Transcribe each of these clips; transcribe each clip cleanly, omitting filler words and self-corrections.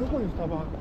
どこにスタバあるの？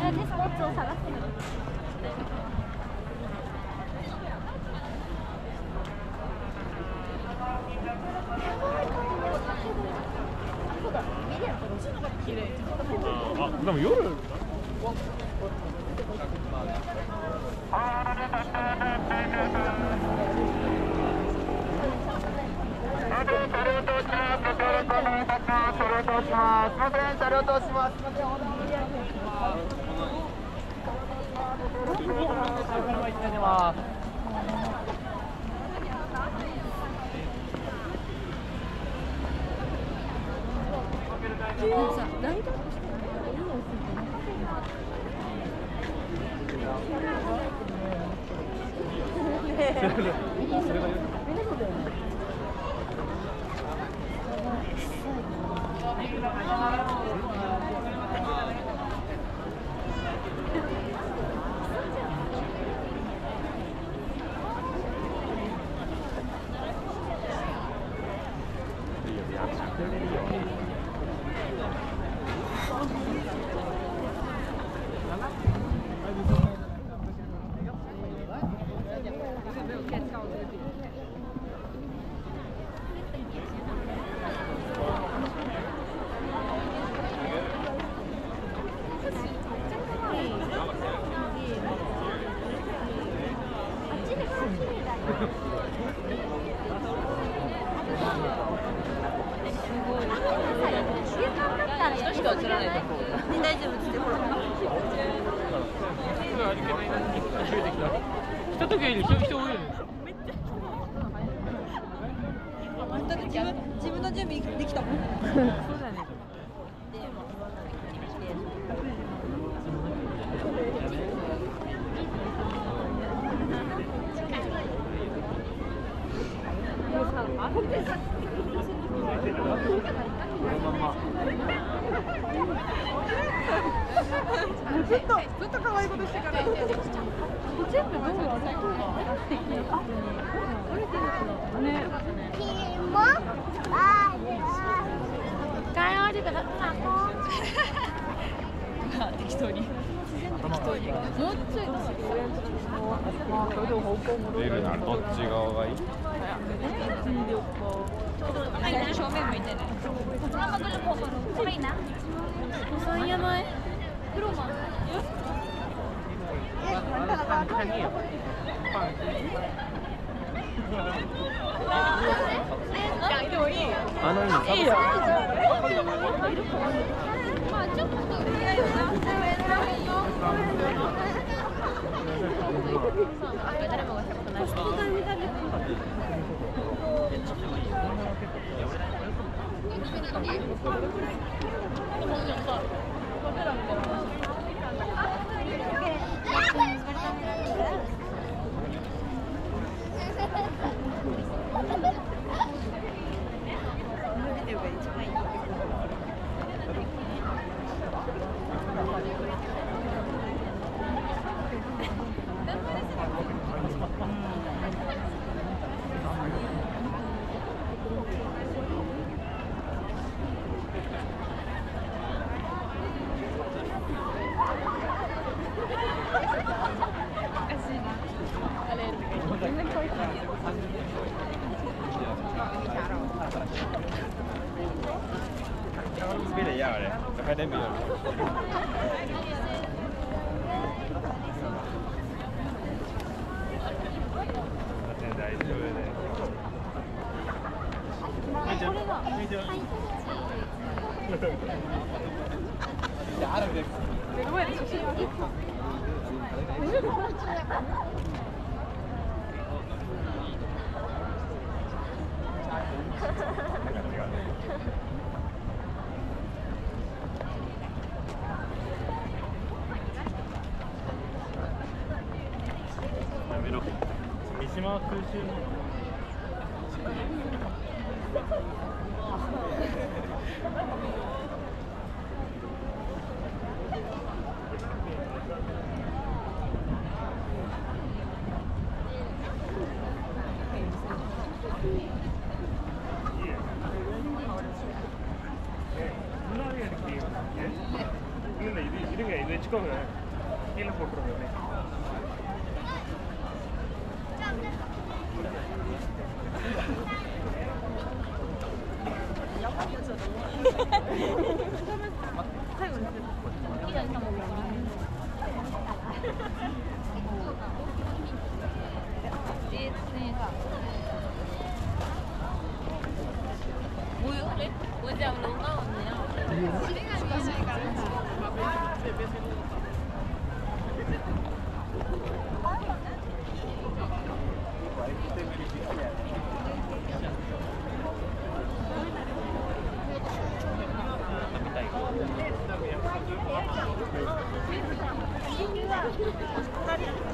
でも夜。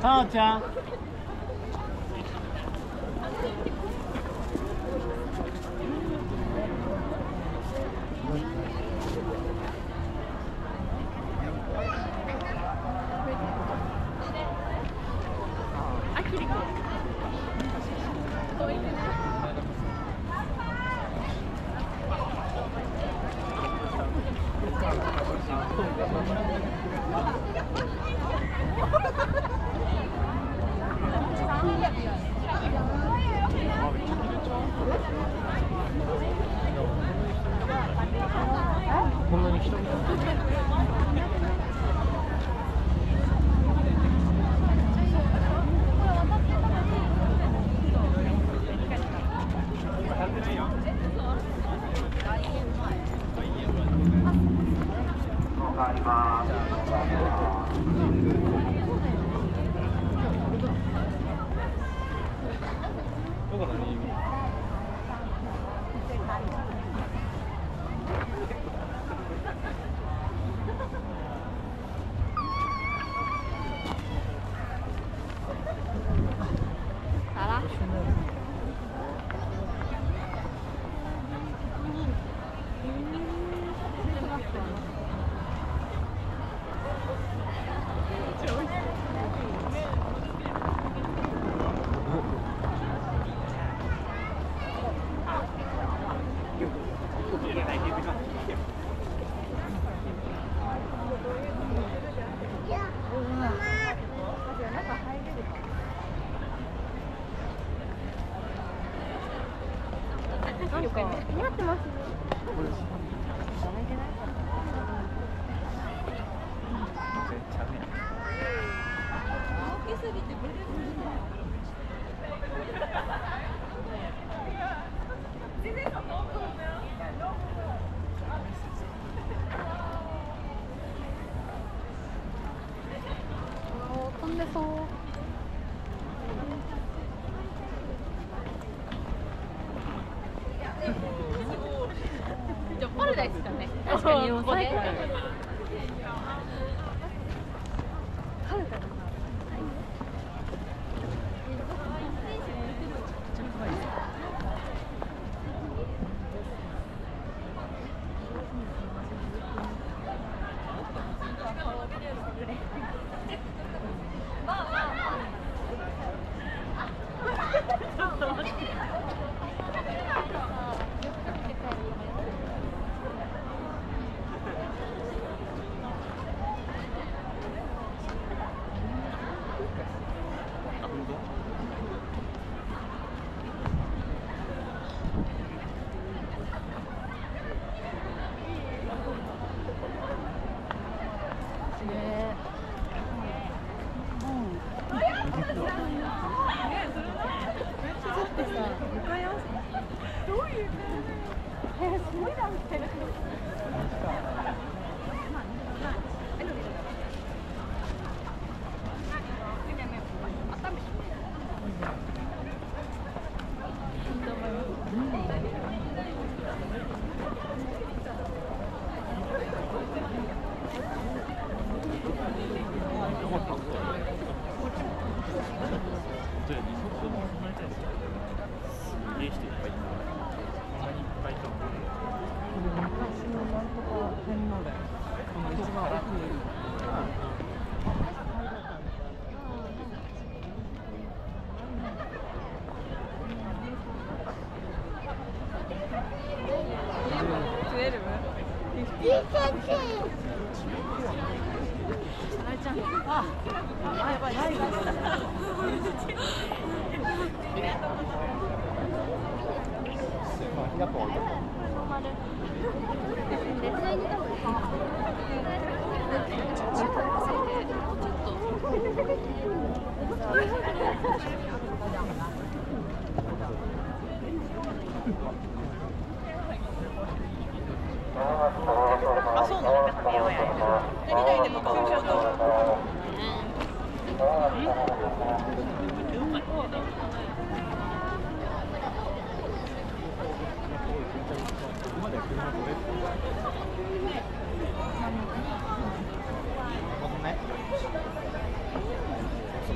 さおちゃん。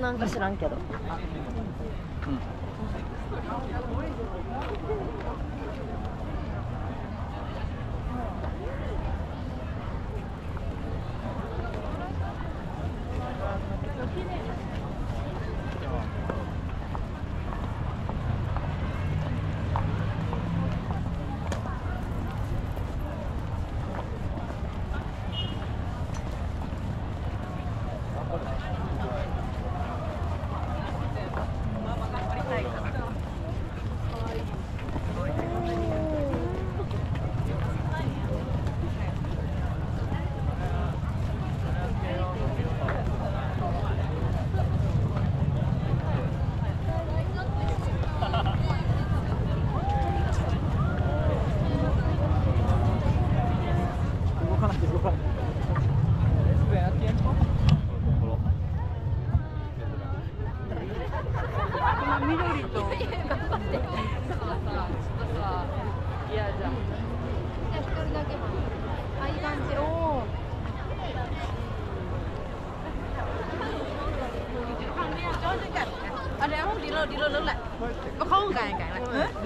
なんか知らんけど。なん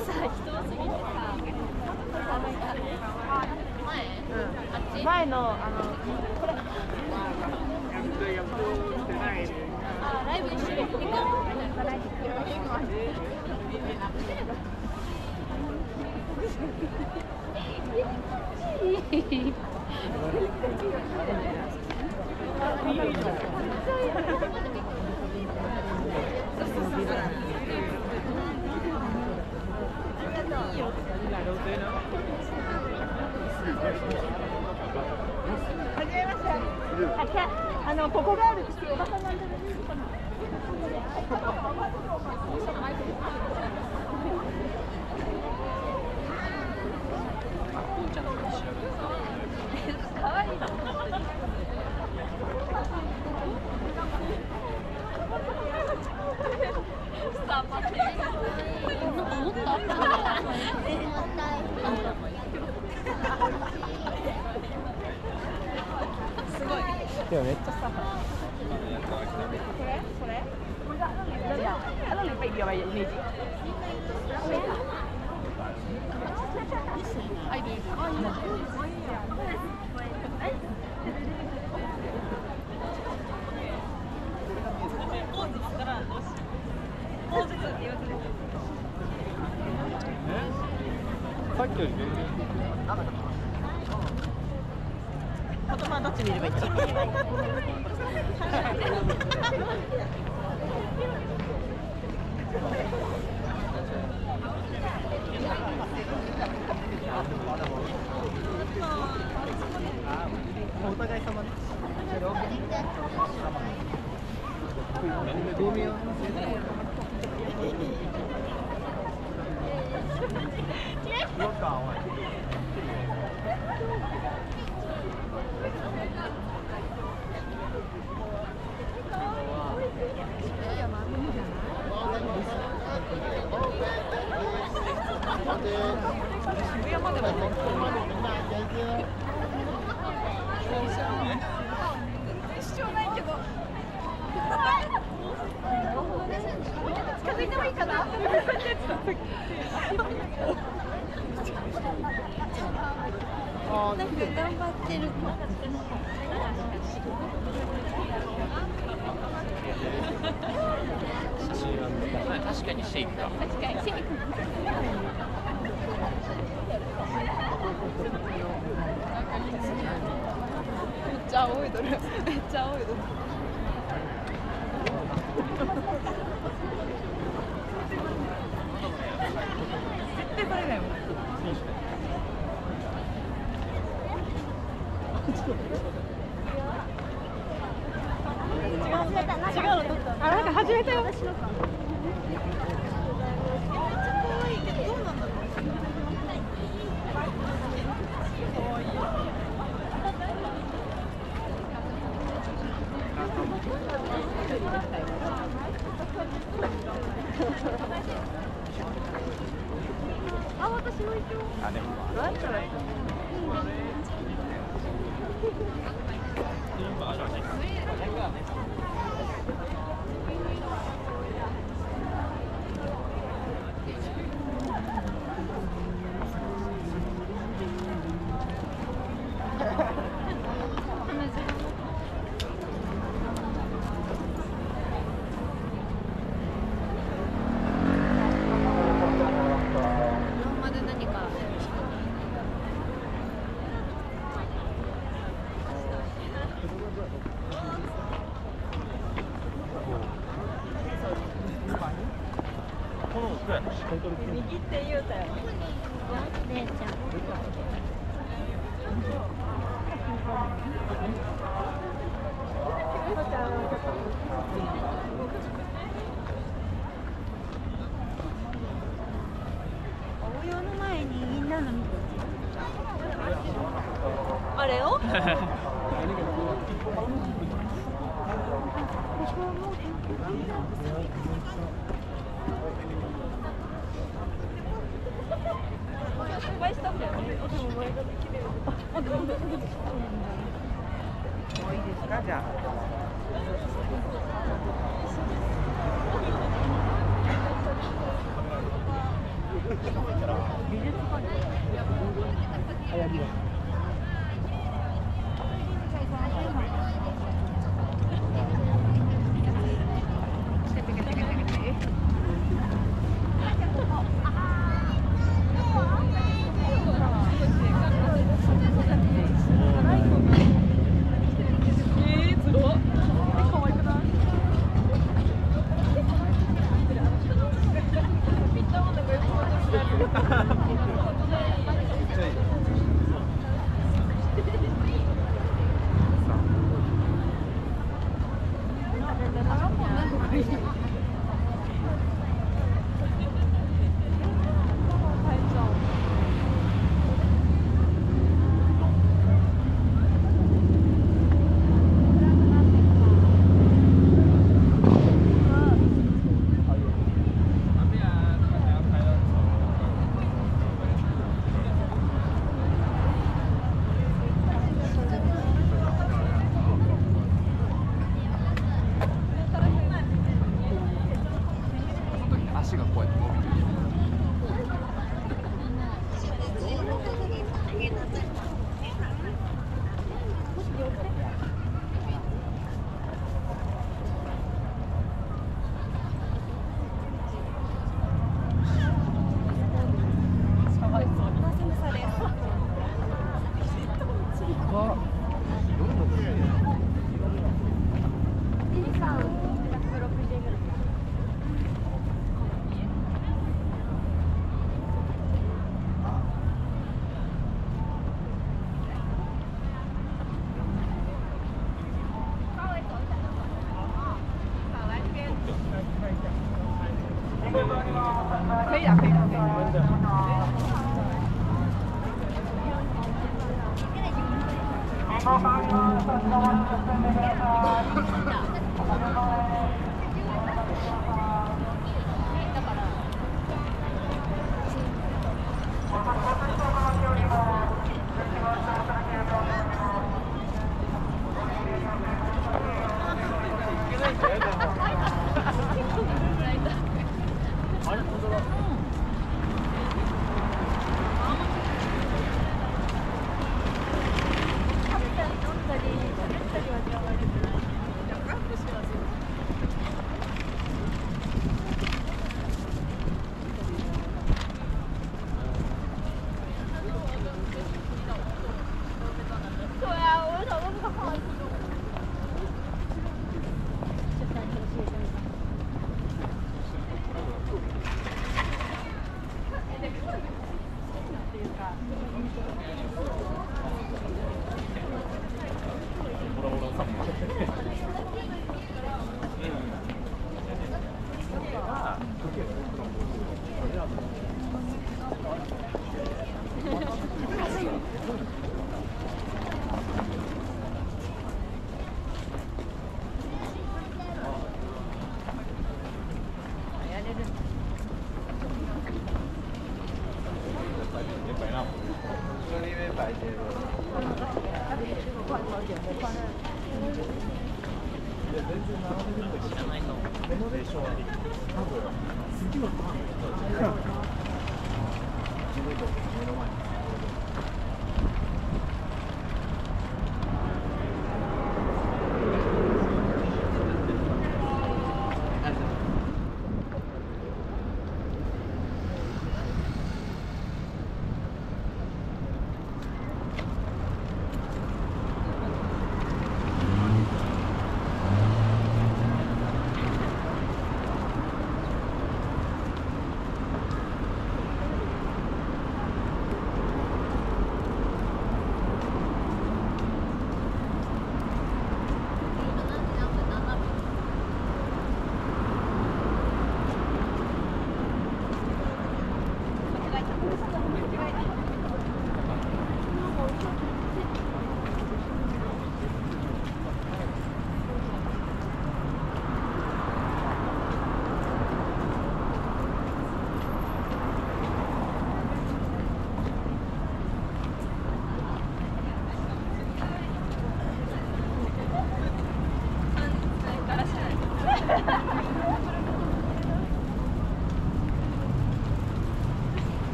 さ、人多すぎてさ、前、前のこれライブ一緒に行くみたいな。ここがあるっておばさんなんじゃないですか。でもめっちゃさ。さっきより全然。言葉どっち見ればいいか。お互い様です。頑張ってる。確かにシェイクか。確かにシェイク。めっちゃ青いドル。めっちゃ青いドル。絶対バレないもん。違うの。なんか始めたよ。